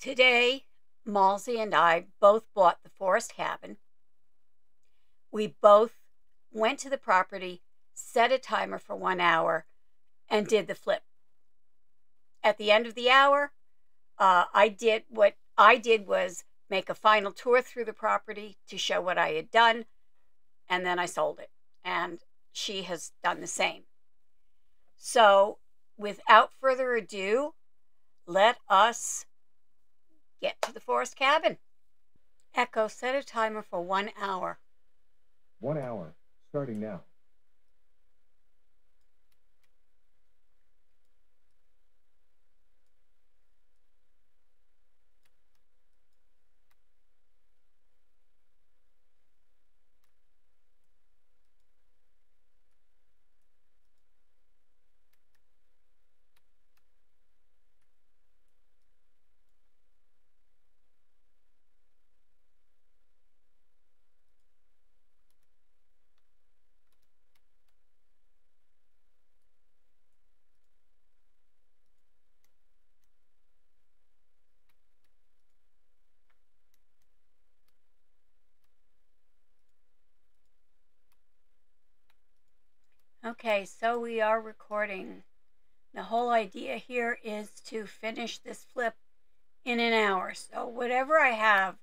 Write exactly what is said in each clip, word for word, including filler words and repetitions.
Today, Malzy and I both bought the forest cabin. We both went to the property, set a timer for one hour, and did the flip. At the end of the hour, uh, I did what I did was make a final tour through the property to show what I had done, and then I sold it. And she has done the same. So, without further ado, let us get to the forest cabin. Echo, set a timer for one hour. One hour, starting now. Okay, so we are recording. The whole idea here is to finish this flip in an hour. So whatever I have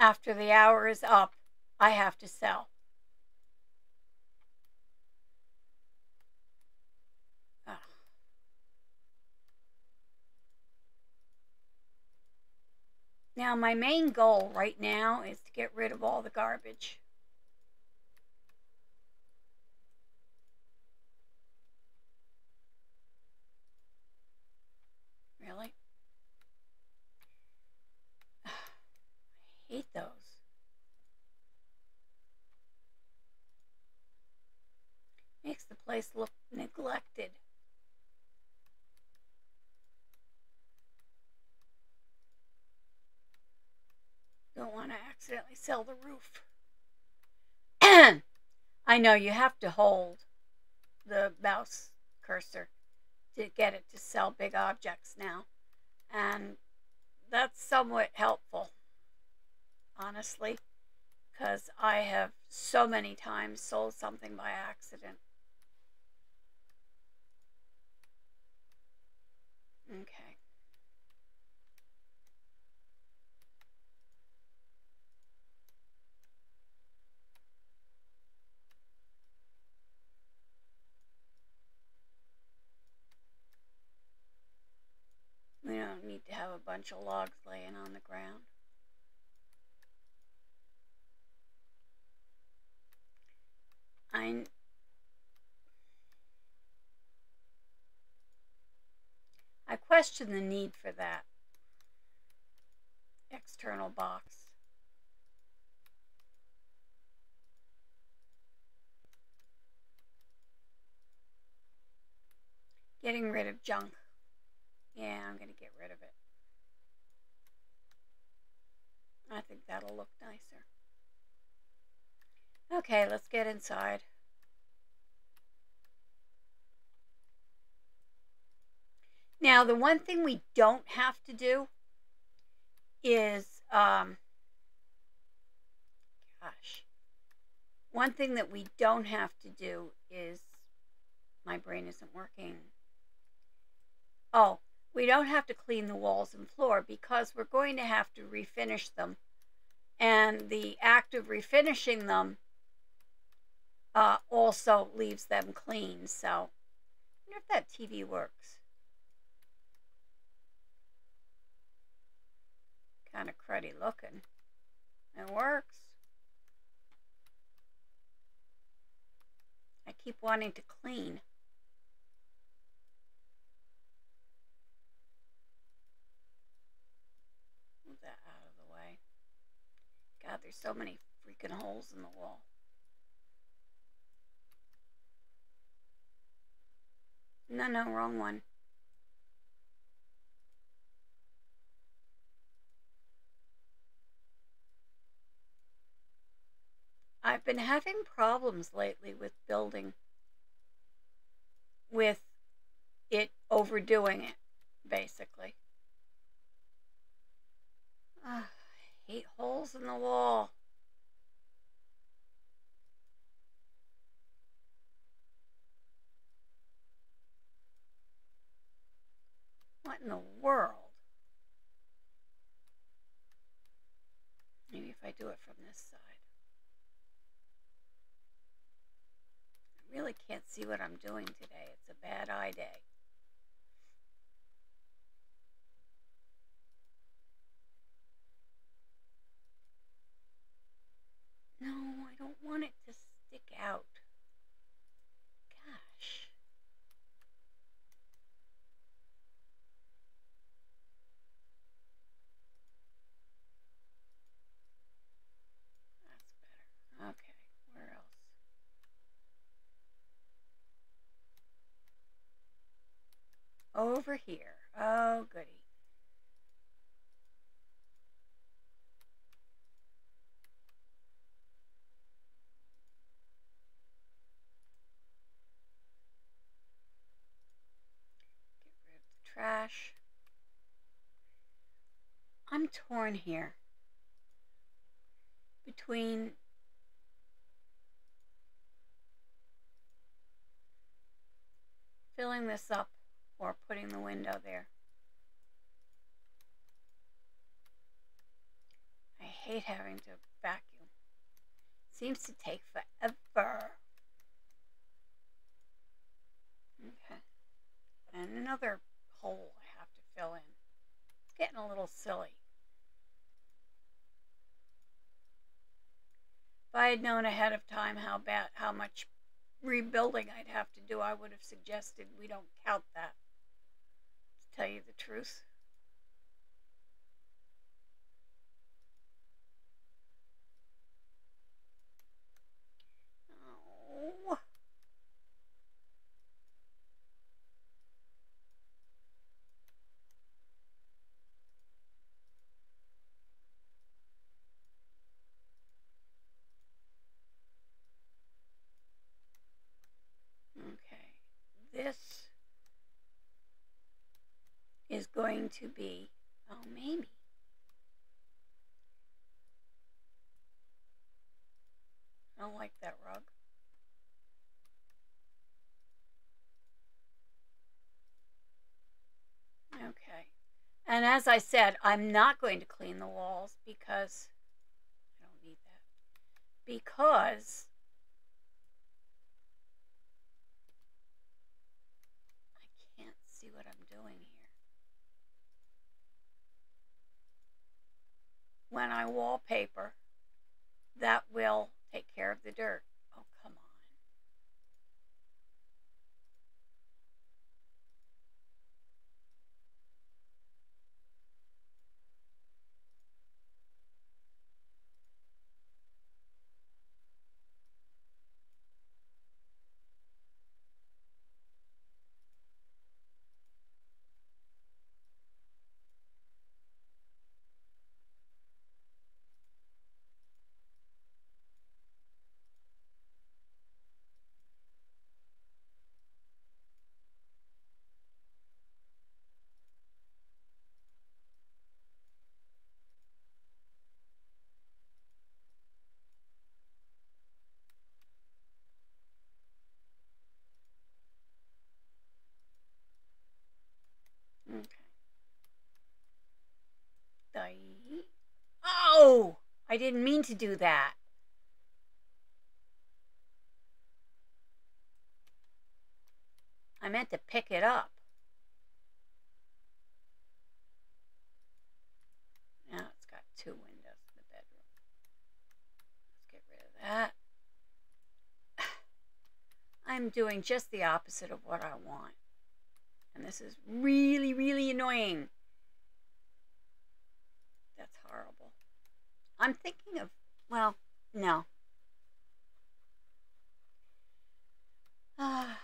after the hour is up, I have to sell. Ugh. Now my main goal right now is to get rid of all the garbage. Really? I hate those. Makes the place look neglected. Don't want to accidentally sell the roof. I know you have to hold the mouse cursor to get it to sell big objects now. And that's somewhat helpful, honestly, because I have so many times sold something by accident. Okay. We don't need to have a bunch of logs laying on the ground. I I question the need for that external box. Getting rid of junk. Yeah, I'm going to get rid of it. I think that'll look nicer. Okay, let's get inside. Now, the one thing we don't have to do is, um, gosh, one thing that we don't have to do is, my brain isn't working. Oh. We don't have to clean the walls and floor because we're going to have to refinish them. And the act of refinishing them uh, also leaves them clean. So, I wonder if that T V works. Kind of cruddy looking. It works. I keep wanting to clean. God, there's so many freaking holes in the wall. No, no, wrong one. I've been having problems lately with building, with it overdoing it, basically. hate holes in the wall. What in the world? Maybe if I do it from this side. I really can't see what I'm doing today. It's a bad eye day. No, I don't want it to stick out. Gosh. That's better. Okay, where else? Over here. Oh, goody. Trash. I'm torn here between filling this up or putting the window there. I hate having to vacuum. It seems to take forever. Okay. And another hole I have to fill in. It's getting a little silly. If I had known ahead of time how bad, how much rebuilding I'd have to do, I would have suggested we don't count that, to tell you the truth. Oh. This is going to be, oh, maybe. I don't like that rug. Okay. And as I said, I'm not going to clean the walls because I don't need that. Because see what I'm doing here. When I wallpaper, that will take care of the dirt. Oh, come on. Oh, I didn't mean to do that. I meant to pick it up. Now it's got two windows in the bedroom. Let's get rid of that. I'm doing just the opposite of what I want. And this is really, really annoying. That's horrible. I'm thinking of, well, no. Uh, I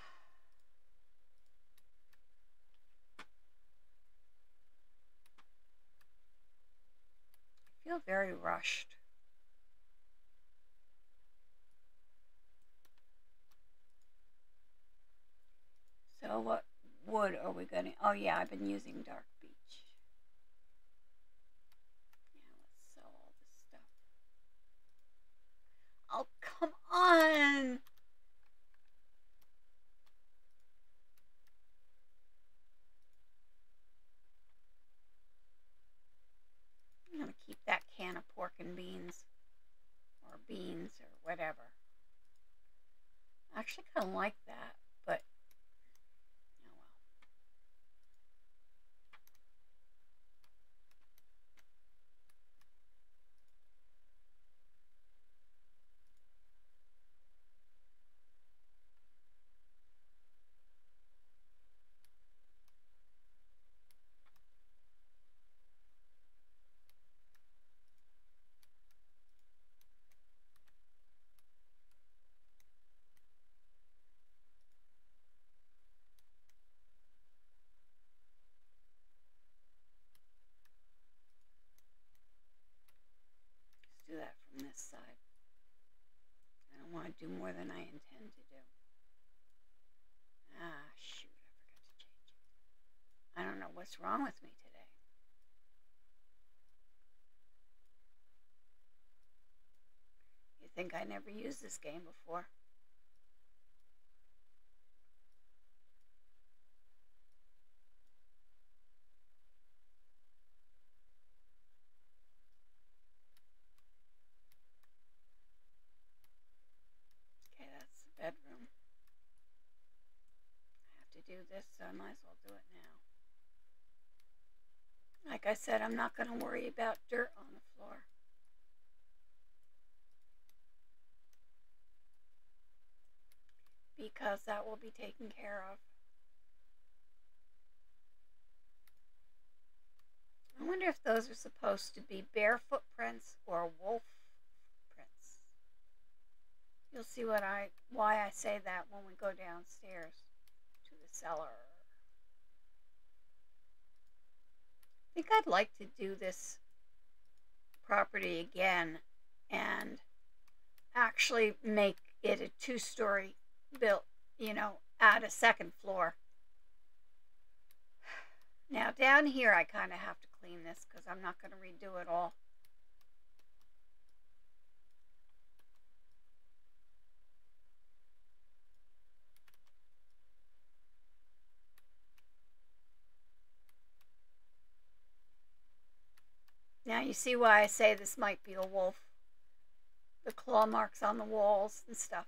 feel very rushed. So what wood are we going to, oh yeah, I've been using dark. Beach. on! I'm gonna keep that can of pork and beans. Or beans, or whatever. I actually kind of like that, but... oh well. That from this side. I don't want to do more than I intend to do. Ah, shoot, I forgot to change it. I don't know what's wrong with me today. You think I never used this game before? Bedroom. I have to do this, so I might as well do it now. Like I said, I'm not going to worry about dirt on the floor. Because that will be taken care of. I wonder if those are supposed to be bear footprints or wolf. You'll see what I why I say that when we go downstairs to the cellar. I think I'd like to do this property again and actually make it a two-story built, you know, add a second floor. Now down here I kind of have to clean this because I'm not going to redo it all. Now you see why I say this might be a wolf. The claw marks on the walls and stuff.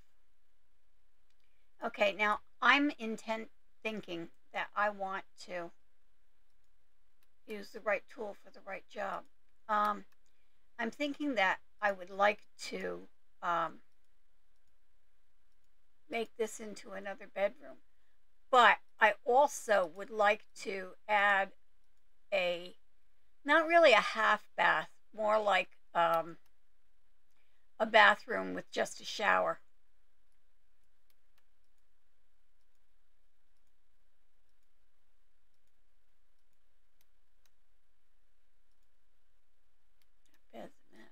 Okay, now I'm intent thinking that I want to use the right tool for the right job. Um, I'm thinking that I would like to um, make this into another bedroom. But I also would like to add a... not really a half bath, more like um, a bathroom with just a shower. That bed's a mess.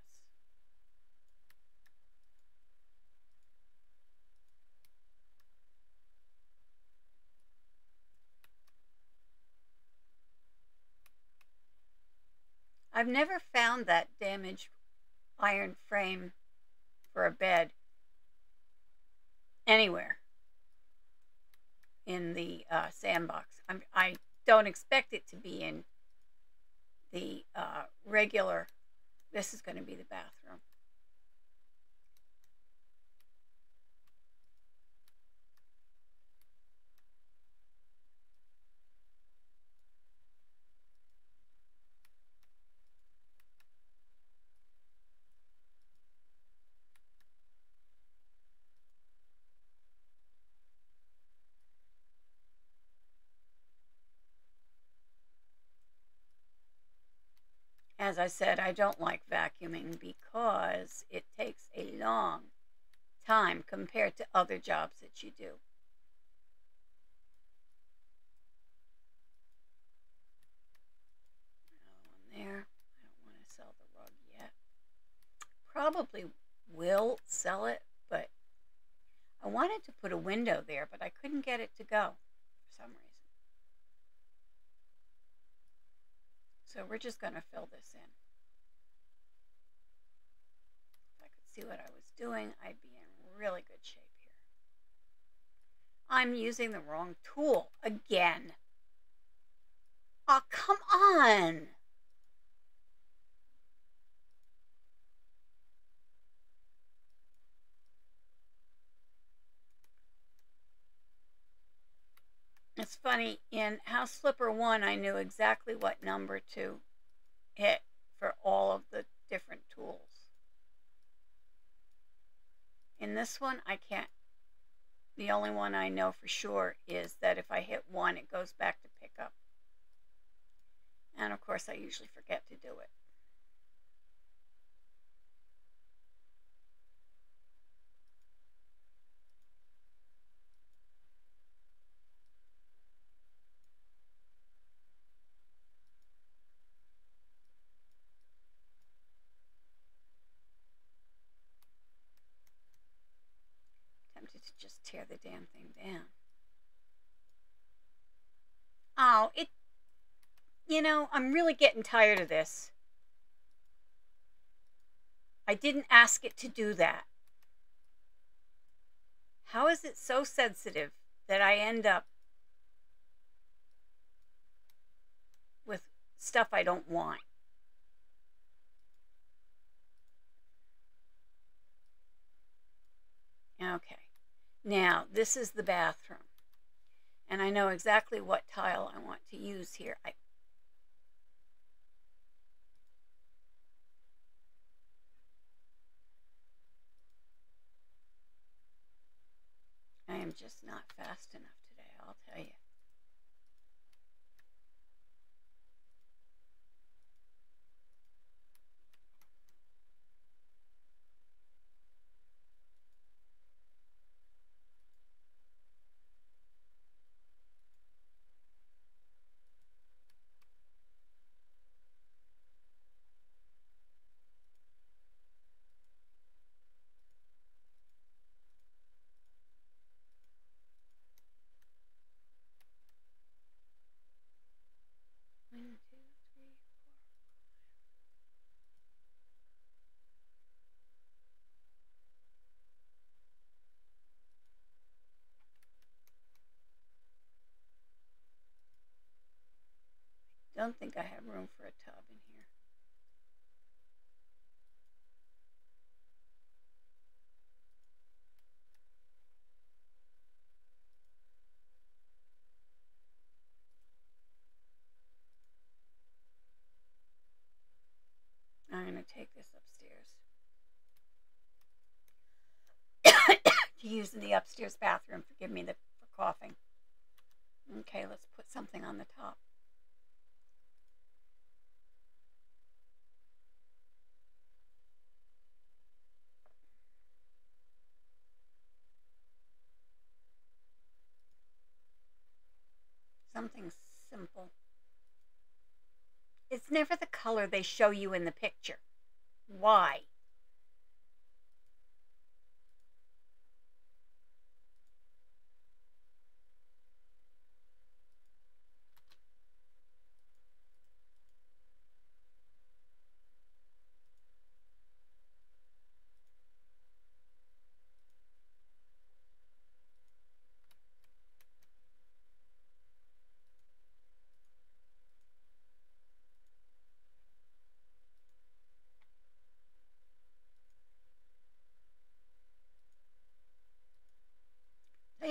I've never found that damaged iron frame for a bed anywhere in the uh, sandbox. I'm, I don't expect it to be in the uh, regular. This is going to be the bathroom. As I said, I don't like vacuuming because it takes a long time compared to other jobs that you do. Another one there. I don't want to sell the rug yet. Probably will sell it, but I wanted to put a window there, but I couldn't get it to go for some reason. So we're just going to fill this in. If I could see what I was doing, I'd be in really good shape here. I'm using the wrong tool again. Oh, come on. It's funny, in House Flipper one, I knew exactly what number to hit for all of the different tools. In this one, I can't. The only one I know for sure is that if I hit one, it goes back to pick up. And of course, I usually forget to do it. To just tear the damn thing down. Oh, it, you know, I'm really getting tired of this. I didn't ask it to do that. How is it so sensitive that I end up with stuff I don't want? Okay. Now, this is the bathroom, and I know exactly what tile I want to use here. I... I am just not fast enough today, I'll tell you. I don't think I have room for a tub in here. I'm going to take this upstairs to use in the upstairs bathroom. Forgive me the, for coughing. Okay, let's put something on the top. Something simple. It's never the color they show you in the picture. Why?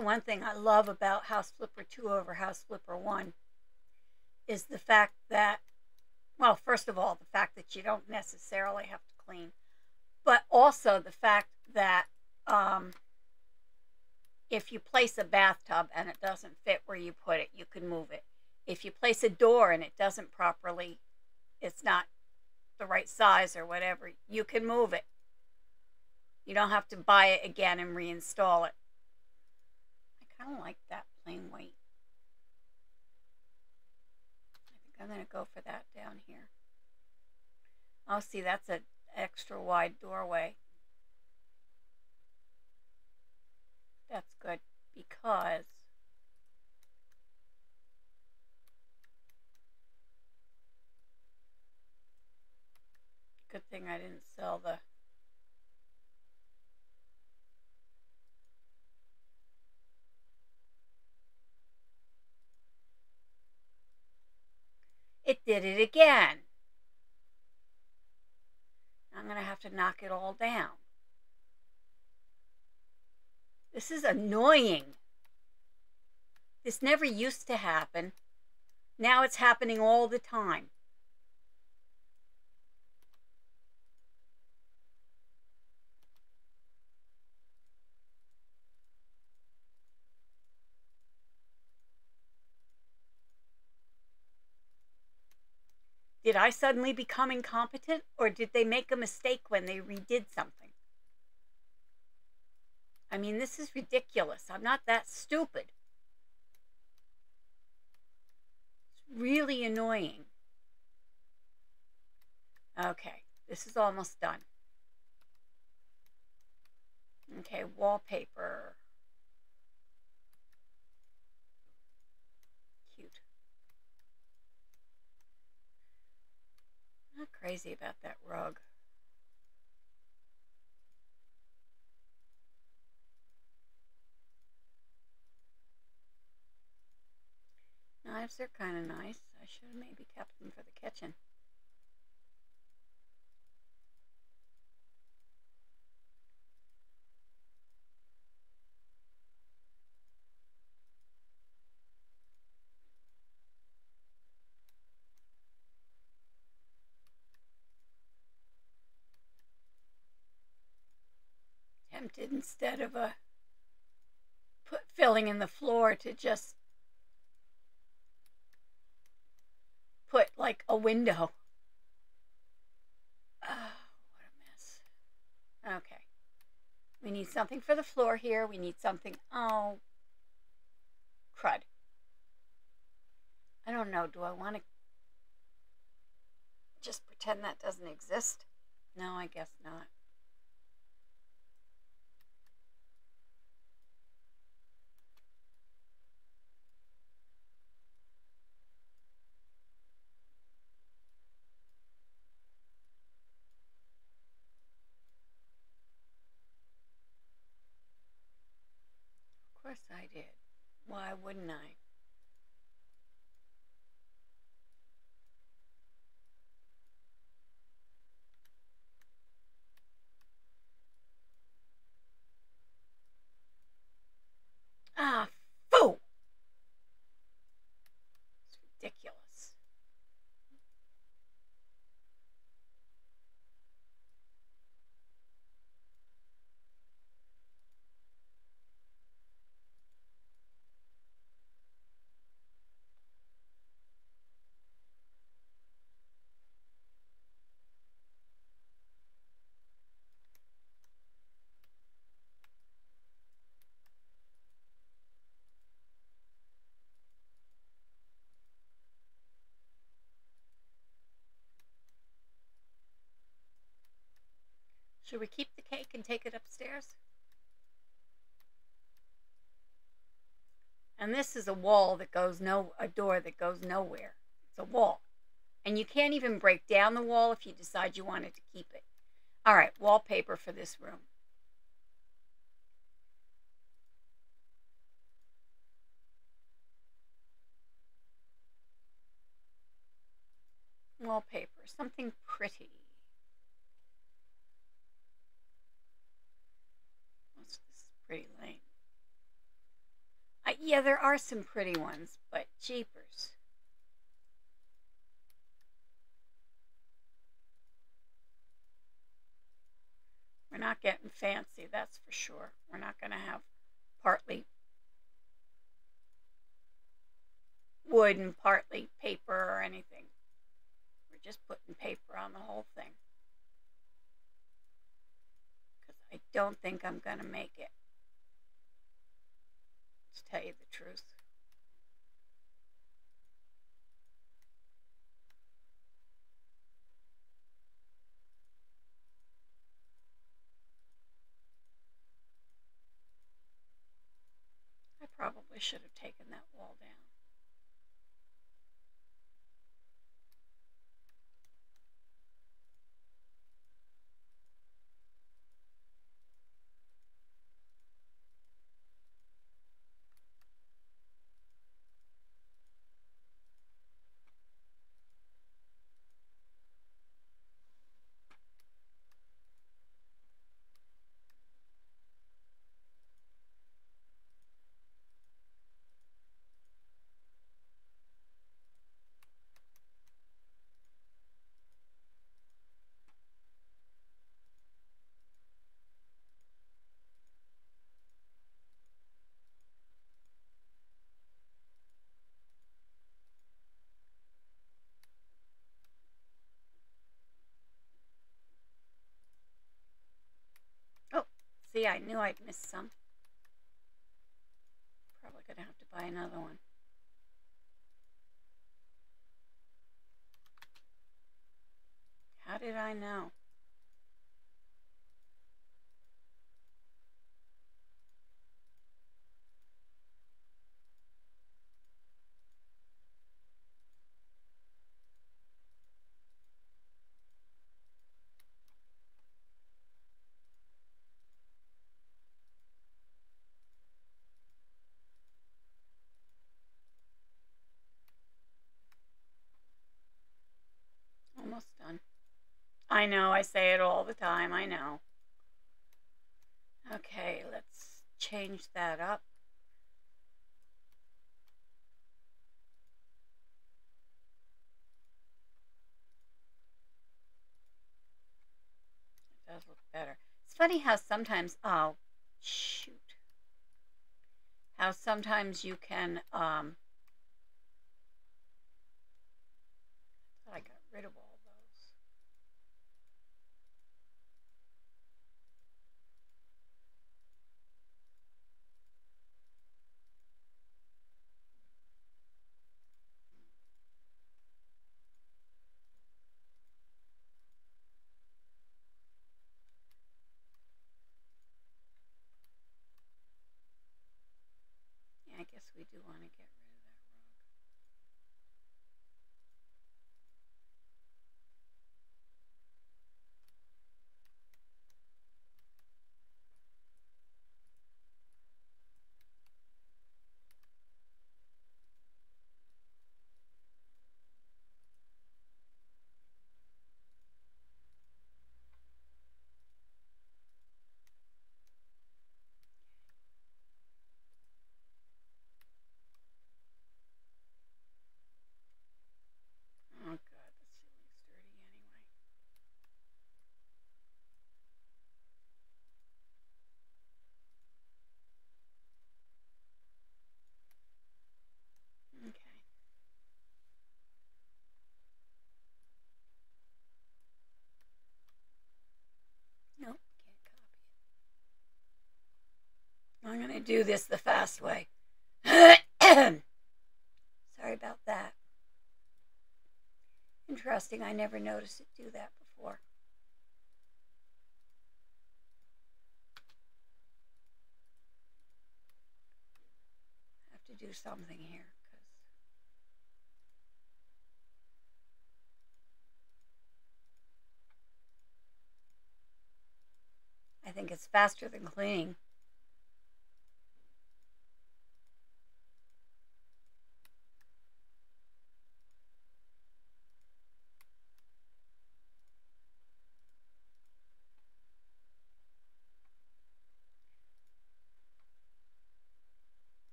One thing I love about House Flipper two over House Flipper one is the fact that, well, first of all, the fact that you don't necessarily have to clean, but also the fact that um, if you place a bathtub and it doesn't fit where you put it, you can move it. If you place a door and it doesn't properly, it's not the right size or whatever, you can move it. You don't have to buy it again and reinstall it. I don't like that plain white. I think I'm going to go for that down here. Oh, see, that's an extra wide doorway. That's good because good thing I didn't sell the It did it again. I'm going to have to knock it all down. This is annoying. This never used to happen. Now it's happening all the time. Did I suddenly become incompetent, or did they make a mistake when they redid something? I mean, this is ridiculous. I'm not that stupid. It's really annoying. Okay, this is almost done. Okay, wallpaper. I'm not crazy about that rug. Knives are kind of nice. I should have maybe kept them for the kitchen. Tempted, instead of a put filling in the floor, to just put like a window. Oh, what a mess. Okay, we need something for the floor here. We need something. Oh, crud. I don't know. Do I want to just pretend that doesn't exist? No, I guess not. Of course I did. Why wouldn't I? Ah, foo! It's ridiculous. Should we keep the cake and take it upstairs? And this is a wall that goes no, a door that goes nowhere. It's a wall. And you can't even break down the wall if you decide you wanted to keep it. All right, wallpaper for this room. Wallpaper, something pretty. Pretty lame. I, yeah, there are some pretty ones, but jeepers. We're not getting fancy, that's for sure. We're not going to have partly wood and partly paper or anything. We're just putting paper on the whole thing. Because I don't think I'm going to make it. To tell you the truth. I probably should have taken that wall down. See, I knew I'd missed some. Probably gonna have to buy another one. How did I know? I know, I say it all the time, I know. Okay, let's change that up. It does look better. It's funny how sometimes, oh, shoot. How sometimes you can, um, I thought I got rid of all. We do want to get rid of that I'm going to do this the fast way. Sorry about that. Interesting, I never noticed it do that before. I have to do something here. Cause I think it's faster than cleaning.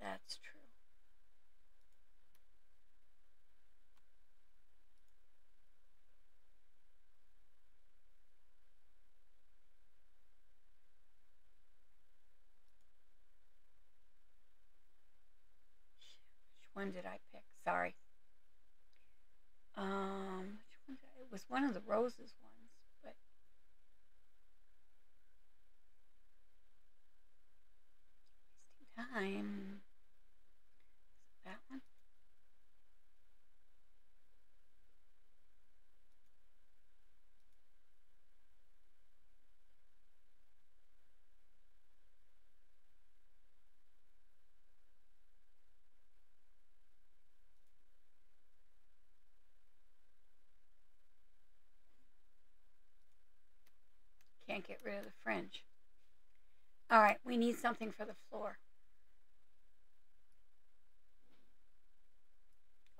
That's true. Which one did I pick? Sorry. Um, which one did I, it was one of the roses ones. Time. That one. Can't get rid of the fringe. All right, we need something for the floor.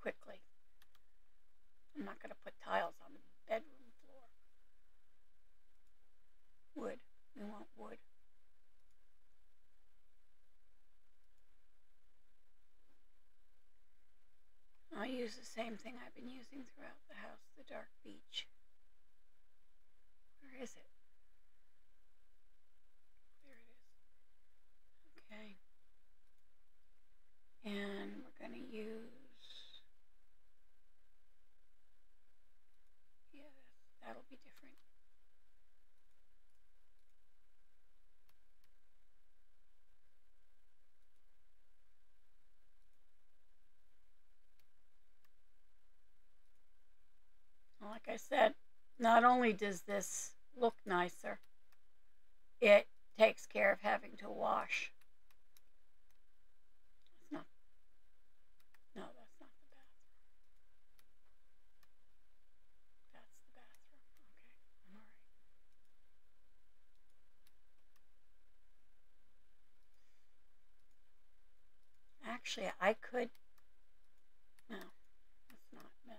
Quickly. I'm not going to put tiles on the bedroom floor. Wood. We want wood. use the same thing I've been using throughout the house, the dark beach. Where is it? There it is. Okay. And we're going to use... Yeah, that'll be different. Like I said, not only does this look nicer, it takes care of having to wash. It's not, no, that's not the bathroom. That's the bathroom. Okay, I'm all right. Actually, I could. No, that's not mess.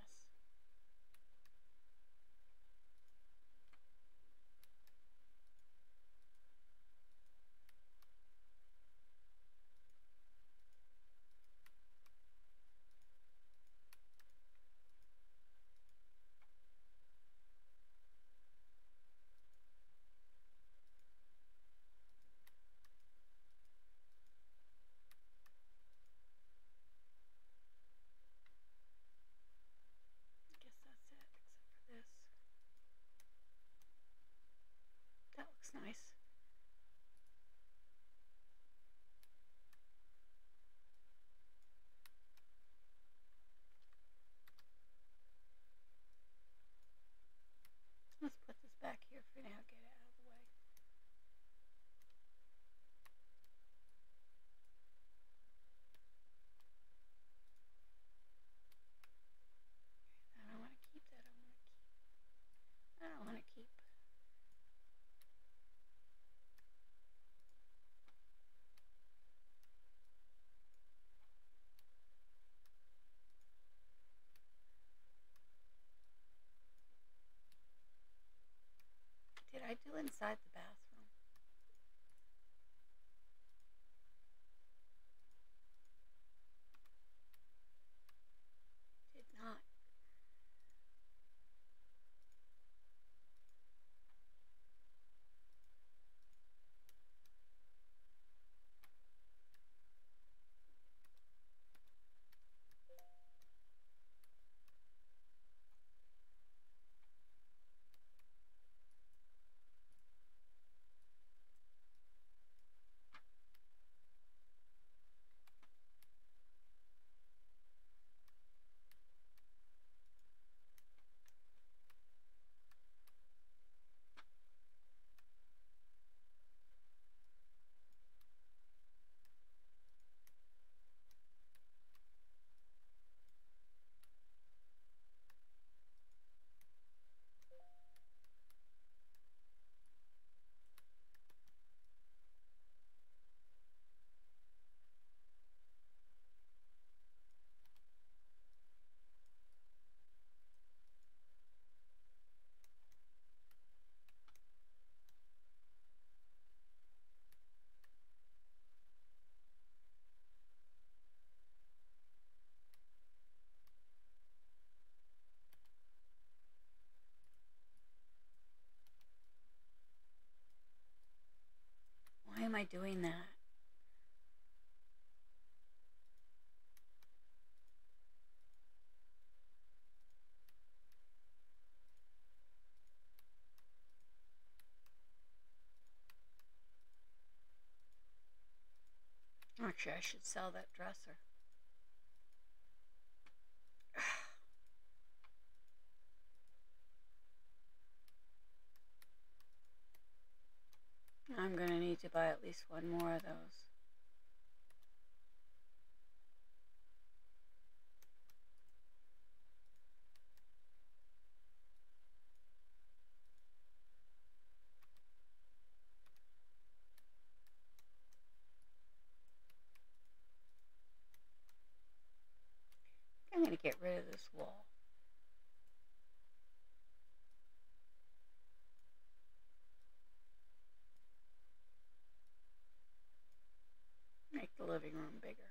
Nice. Let's put this back here for now, get it out of the way. I don't want to keep that. I don't want to keep. I don't want to keep. I do inside the bathroom. Did not. Why am I doing that? Actually, I should sell that dresser. I'm going to need to buy at least one more of those. I'm going to get rid of this wall. Make the living room bigger.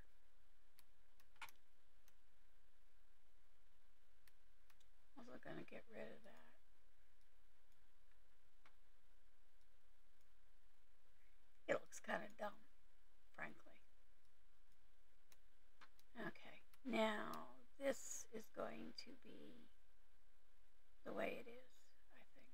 going to get rid of that. It looks kind of dumb, frankly. Okay, now this is going to be the way it is, I think.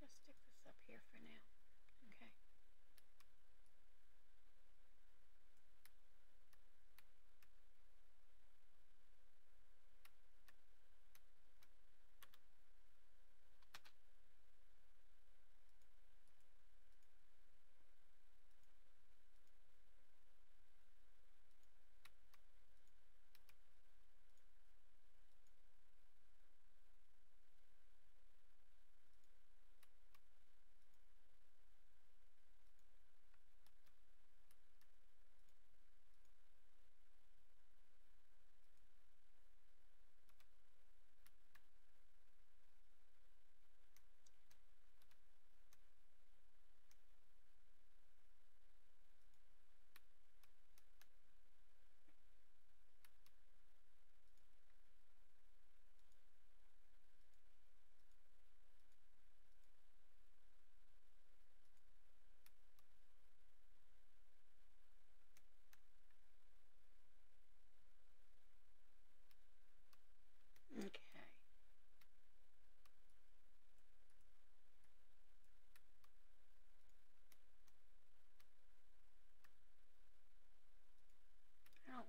Just going to stick this up here for now. Okay.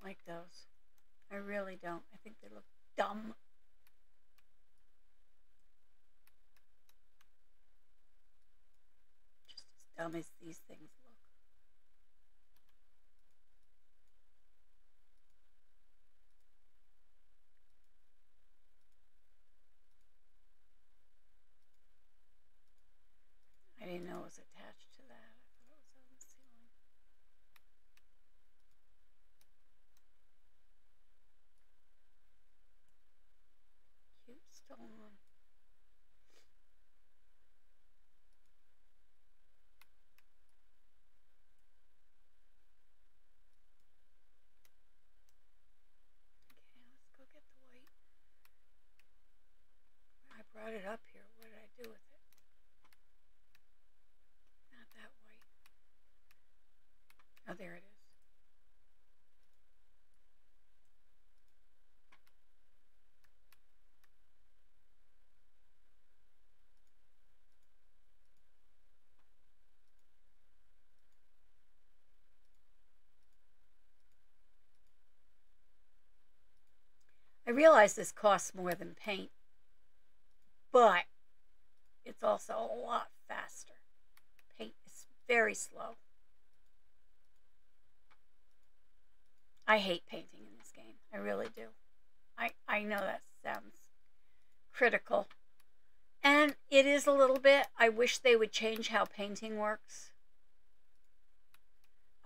Like those. I really don't. I think they look dumb. Just as dumb as these things look. I didn't know it was attached to that. Still on. Okay, let's go get the white. I brought it up here. What did I do with it? Not that white. Oh, there it is. I realize this costs more than paint, but it's also a lot faster. Paint is very slow. I hate painting in this game. I really do. I, I know that sounds critical. And it is a little bit. I wish they would change how painting works.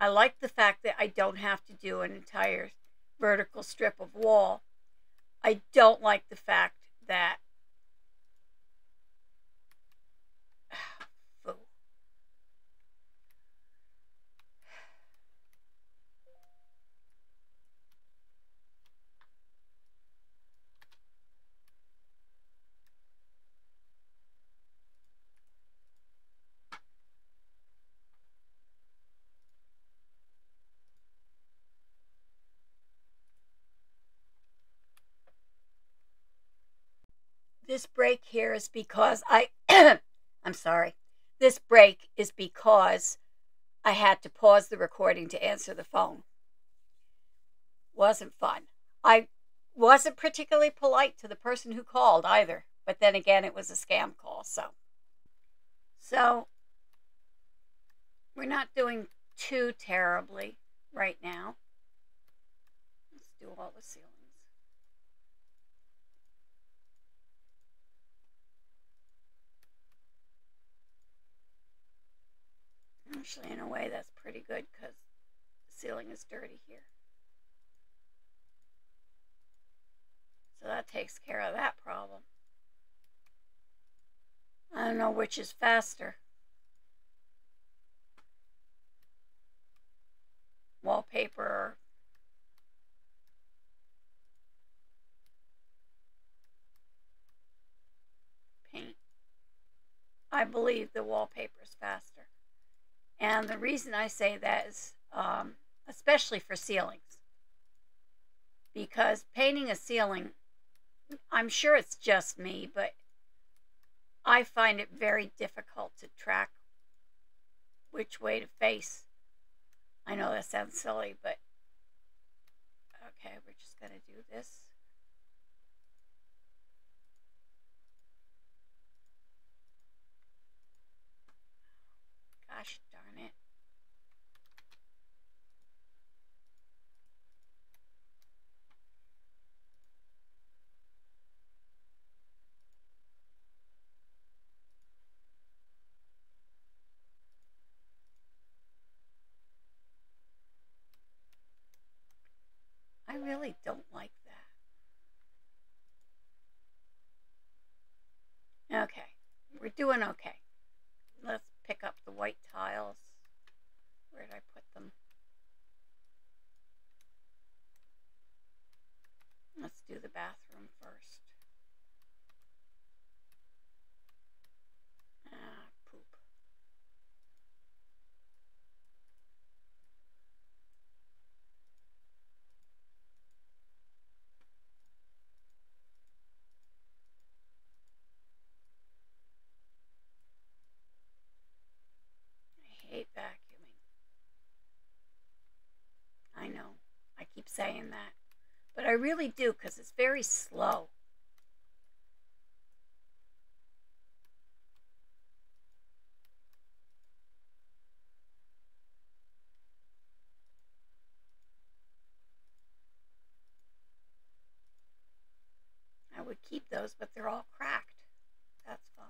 I like the fact that I don't have to do an entire vertical strip of wall. I don't like the fact that oh. This break here is because I, I'm sorry, this break is because I had to pause the recording to answer the phone. Wasn't fun. I wasn't particularly polite to the person who called either, but then again, it was a scam call, so. So, we're not doing too terribly right now. Let's do all the ceilings. Actually, in a way, that's pretty good because the ceiling is dirty here. So that takes care of that problem. I don't know which is faster. Wallpaper or paint. I believe the wallpaper is faster. And the reason I say that is um, especially for ceilings. Because painting a ceiling, I'm sure it's just me, but I find it very difficult to track which way to face. I know that sounds silly, but okay, we're just going to do this. Gosh darn it. I really don't like that. Okay, we're doing okay. Let's pick up the white tiles. Where did I put them? Let's do the bathroom first. Ah, poop. Saying that, but I really do, because it's very slow. I would keep those, but they're all cracked. That's fine.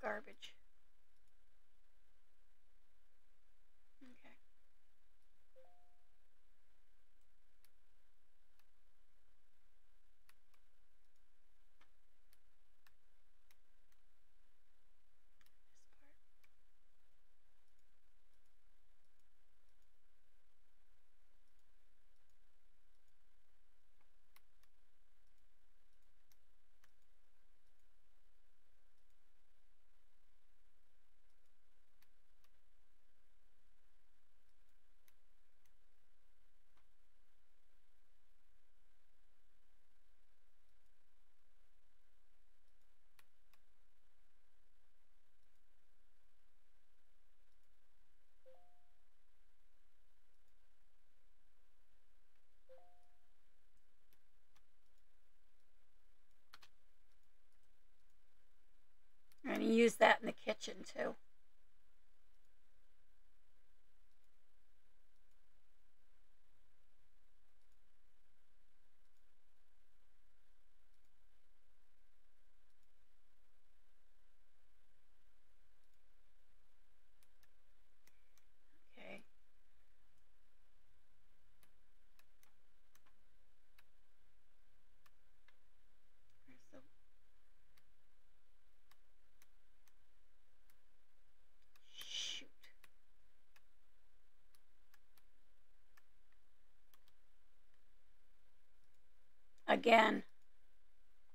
Garbage. Okay. Use that in the kitchen too. Okay. Where's the Again,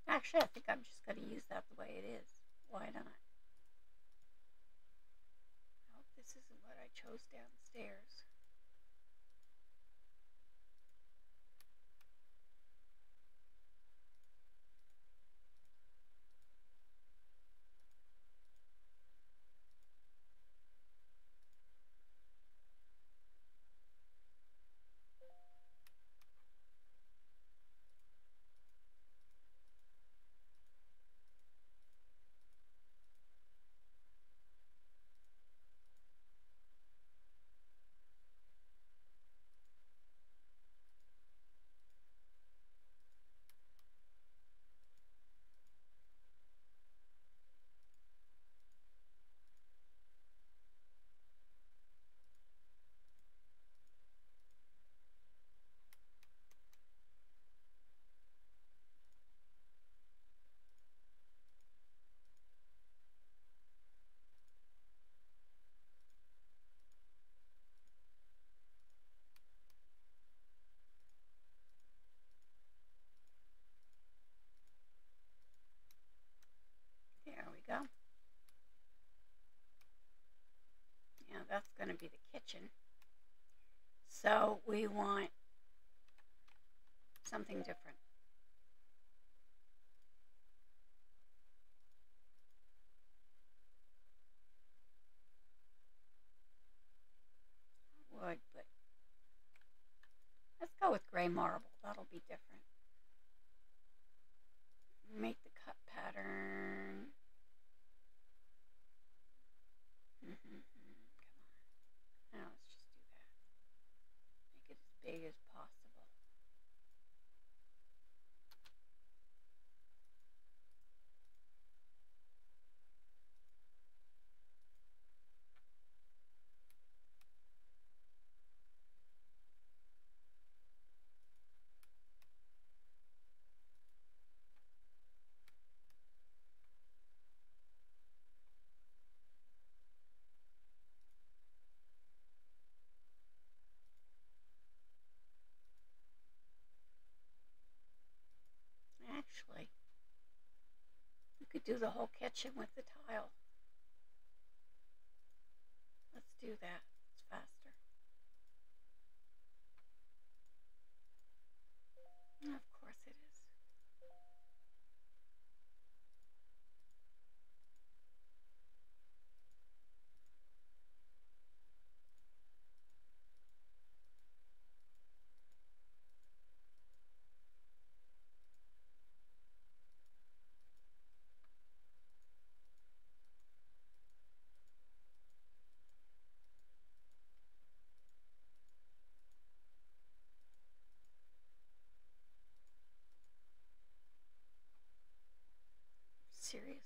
actually, I think I'm just going to use that the way it is. Why not? I hope this isn't what I chose downstairs. be the kitchen. So we want something different. Wood, but let's go with gray marble. That'll be different. Make the cut pattern. Mm-hmm. Come on. Now let's just do that. Make it as big as possible. Actually, we could do the whole kitchen with the tile. Let's do that. It's faster. And of course it is. Seriously.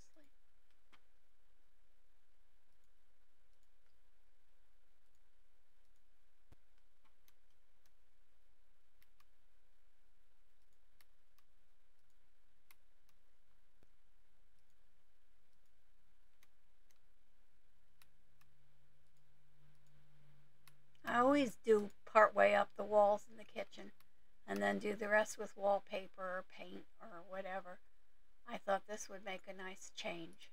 I always do part way up the walls in the kitchen and then do the rest with wallpaper or paint or whatever. I thought this would make a nice change.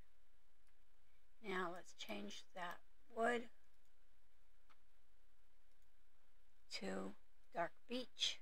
Now let's change that wood to dark beech.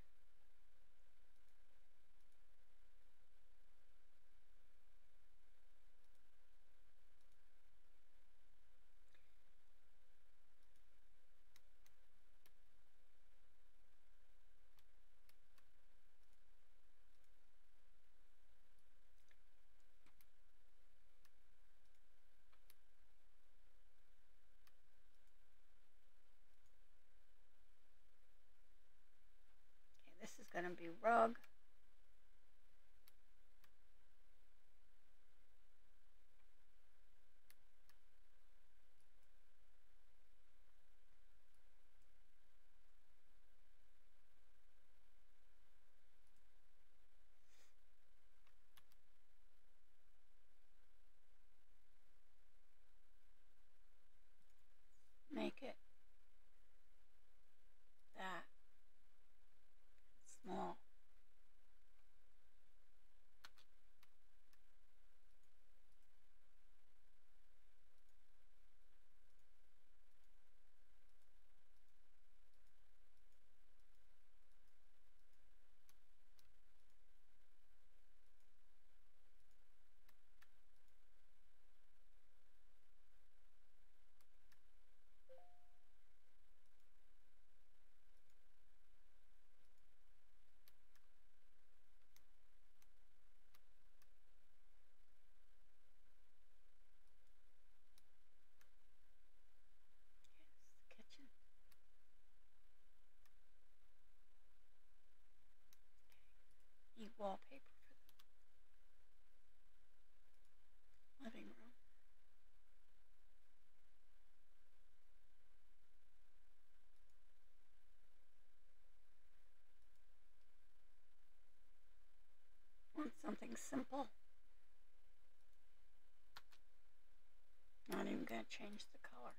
Going to be rug. Make it that small. Wallpaper for the living room. Want something simple. Not even going to change the color.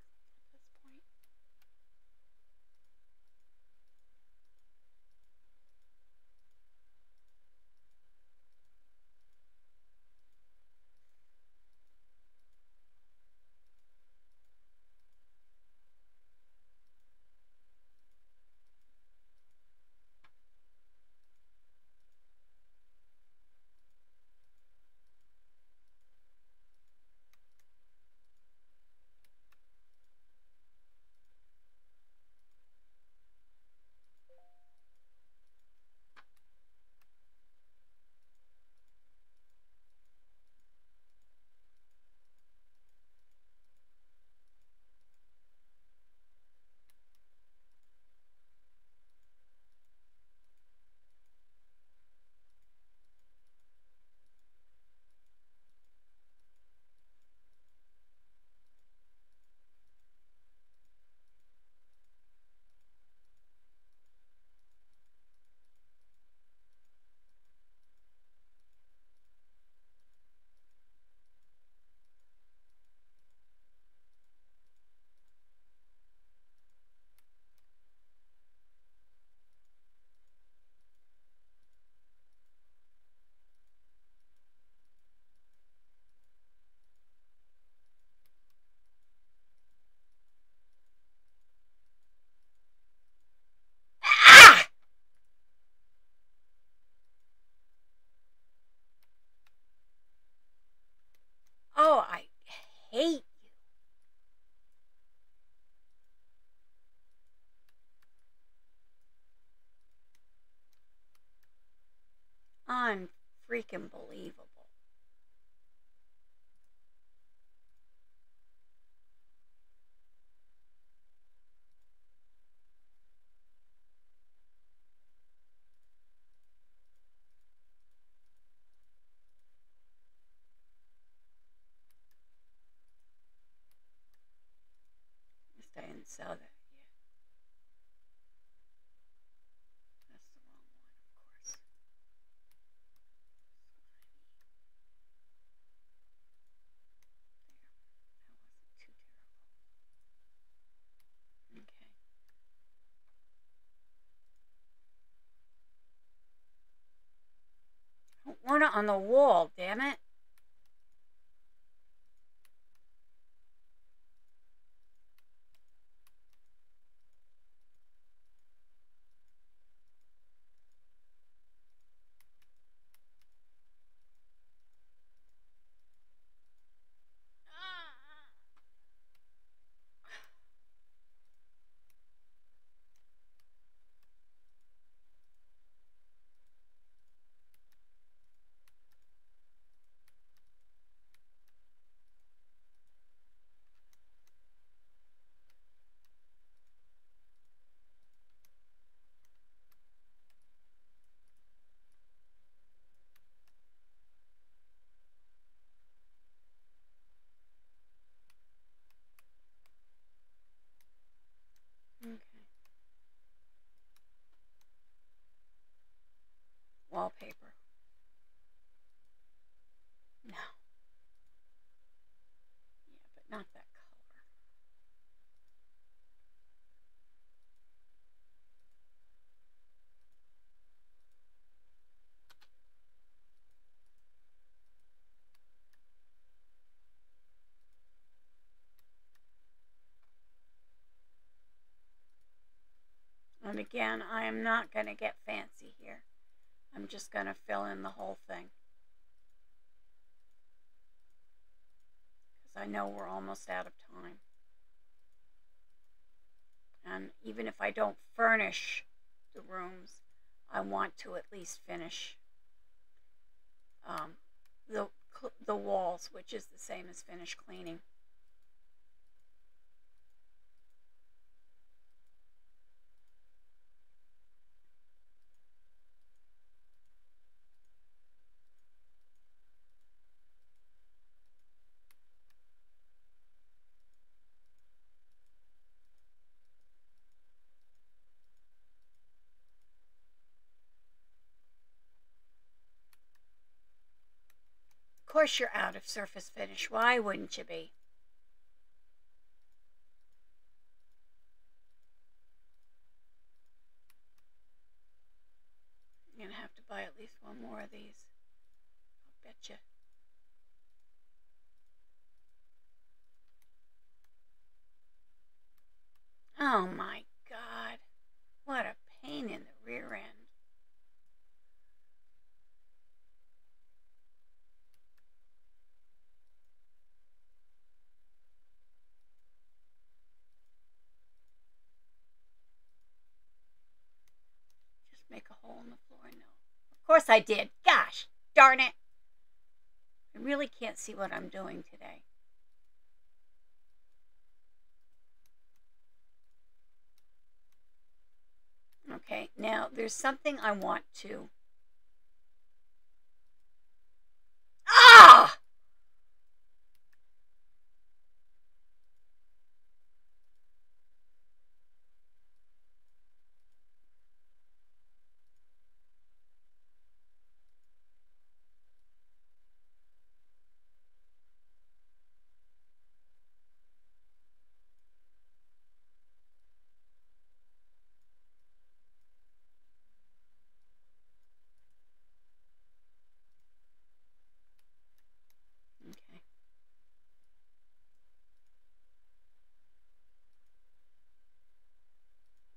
unfreaking believable. I didn't sell that yet. That's the wrong one, of course. There. That wasn't too terrible. Okay. I don't want it on the wall, damn it. Wallpaper. No. Yeah, but not that color. And again, I am not going to get fancy here. I'm just going to fill in the whole thing. Because I know we're almost out of time. And even if I don't furnish the rooms, I want to at least finish um, the, the walls, which is the same as finish cleaning. Of course you're out of surface finish. Why wouldn't you be? I'm going to have to buy at least one more of these. I'll bet you. Oh my God. What a pain in the rear end. Make a hole in the floor? No. Of course I did. Gosh, darn it. I really can't see what I'm doing today. Okay, now there's something I want to... Ah!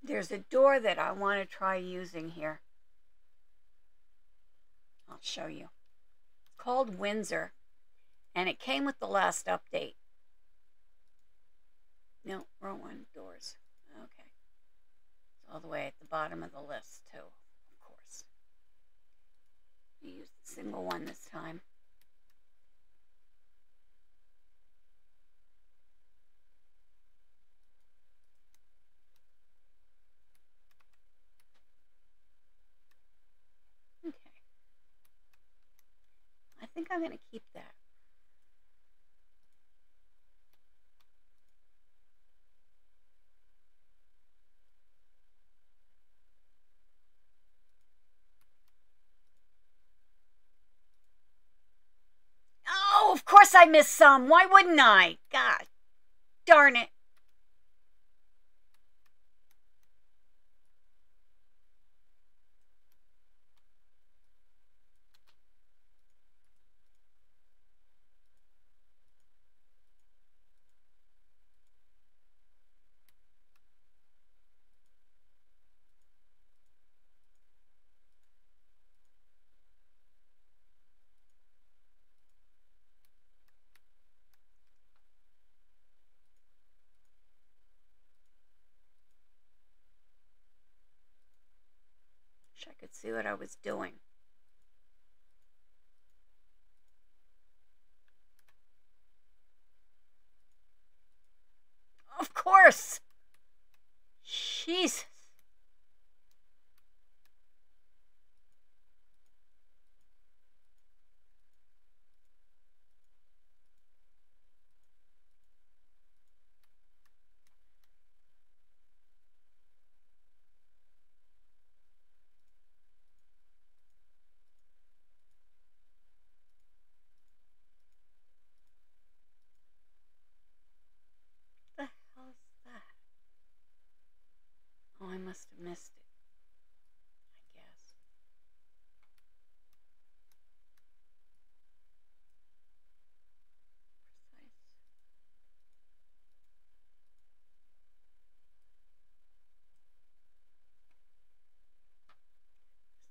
There's a door that I want to try using here. I'll show you. It's called Windsor, and it came with the last update. No, wrong one. Doors. Okay. It's all the way at the bottom of the list, too, of course. You use single one this time. Okay. I think I'm going to keep that. Of course I missed some. Why wouldn't I? God darn it. I could see what I was doing. Of course! Jesus. Must have missed it, I guess. Precise.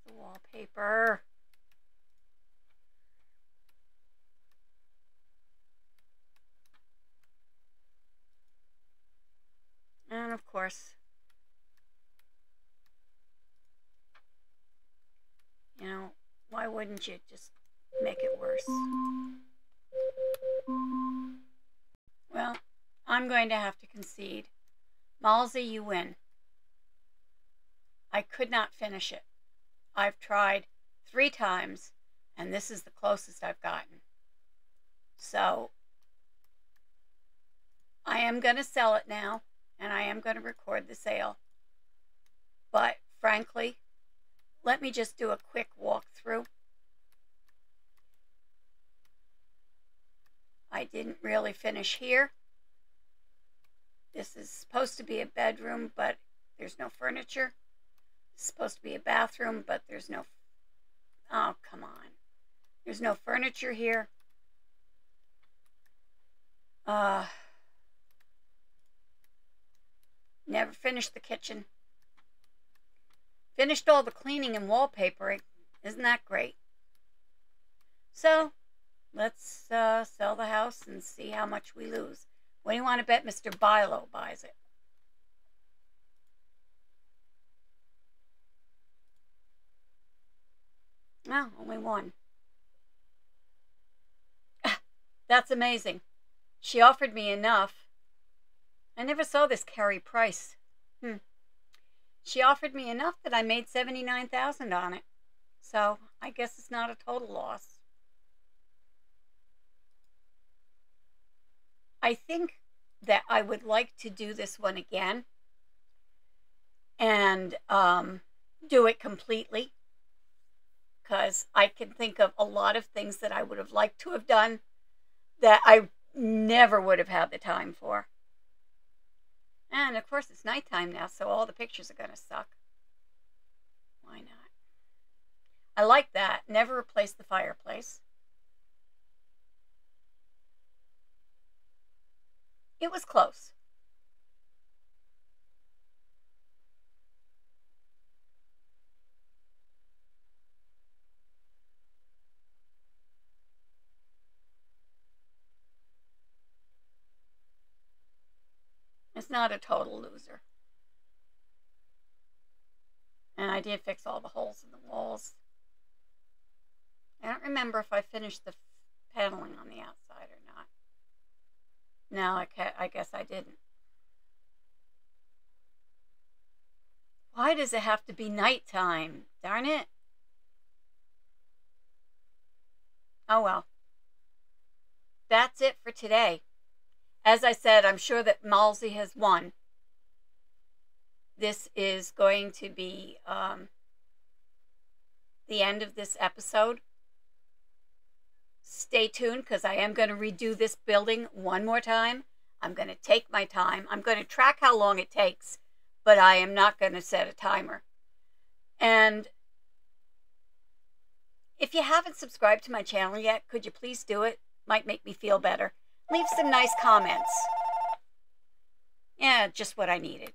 It's the wallpaper. And of course, you know, why wouldn't you just make it worse? Well, I'm going to have to concede. Malzy, you win. I could not finish it. I've tried three times, and this is the closest I've gotten. So, I am going to sell it now, and I am going to record the sale. But, frankly, let me just do a quick walkthrough. I didn't really finish here. This is supposed to be a bedroom, but there's no furniture. It's supposed to be a bathroom, but there's no... Oh, come on. There's no furniture here. Uh, never finished the kitchen. Finished all the cleaning and wallpapering. Isn't that great? So, let's uh, sell the house and see how much we lose. What do you want to bet Mister Bylow buys it? No, oh, only one. That's amazing. She offered me enough. I never saw this carry price. Hmm. She offered me enough that I made seventy-nine thousand dollars on it. So, I guess it's not a total loss. I think that I would like to do this one again. And um, do it completely. Because I can think of a lot of things that I would have liked to have done that I never would have had the time for. And, of course, it's nighttime now, so all the pictures are going to suck. Why not? I like that. Never replace the fireplace. It was close. It's not a total loser. And I did fix all the holes in the walls. I don't remember if I finished the paneling on the outside or not. No, I, ca I guess I didn't. Why does it have to be nighttime? Darn it. Oh well. That's it for today. As I said, I'm sure that Malzy has won. This is going to be um, the end of this episode. Stay tuned, because I am going to redo this building one more time. I'm going to take my time. I'm going to track how long it takes, but I am not going to set a timer. And if you haven't subscribed to my channel yet, could you please do it? Might make me feel better. Leave some nice comments. Yeah, just what I needed.